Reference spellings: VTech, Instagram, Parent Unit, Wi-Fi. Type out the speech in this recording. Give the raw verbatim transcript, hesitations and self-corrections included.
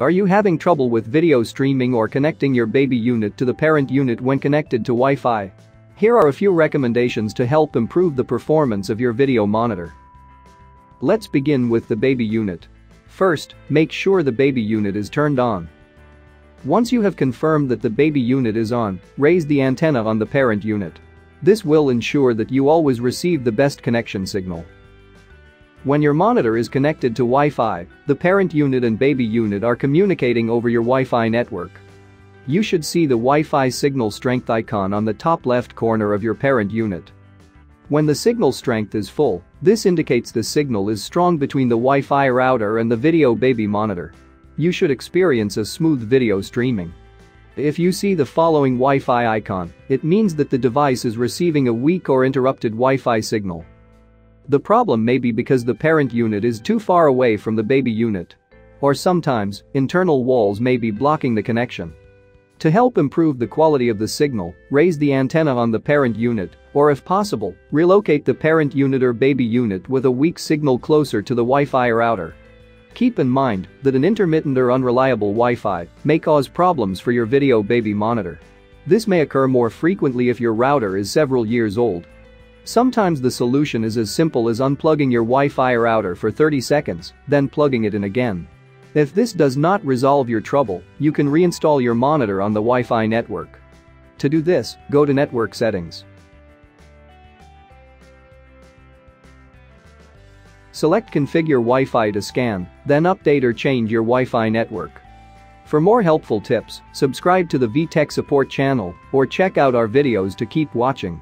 Are you having trouble with video streaming or connecting your baby unit to the parent unit when connected to Wi-Fi? Here are a few recommendations to help improve the performance of your video monitor. Let's begin with the baby unit. First, make sure the baby unit is turned on. Once you have confirmed that the baby unit is on, raise the antenna on the parent unit. This will ensure that you always receive the best connection signal. When your monitor is connected to Wi-Fi, the parent unit and baby unit are communicating over your Wi-Fi network. You should see the Wi-Fi signal strength icon on the top left corner of your parent unit. When the signal strength is full, this indicates the signal is strong between the Wi-Fi router and the video baby monitor. You should experience a smooth video streaming. If you see the following Wi-Fi icon, it means that the device is receiving a weak or interrupted Wi-Fi signal. The problem may be because the parent unit is too far away from the baby unit. Or sometimes, internal walls may be blocking the connection. To help improve the quality of the signal, raise the antenna on the parent unit, or if possible, relocate the parent unit or baby unit with a weak signal closer to the Wi-Fi router. Keep in mind that an intermittent or unreliable Wi-Fi may cause problems for your video baby monitor. This may occur more frequently if your router is several years old. Sometimes the solution is as simple as unplugging your Wi-Fi router for thirty seconds, then plugging it in again. If this does not resolve your trouble, you can reinstall your monitor on the Wi-Fi network. To do this, go to Network Settings. Select Configure Wi-Fi to scan, then update or change your Wi-Fi network. For more helpful tips, subscribe to the VTech support channel or check out our videos to keep watching.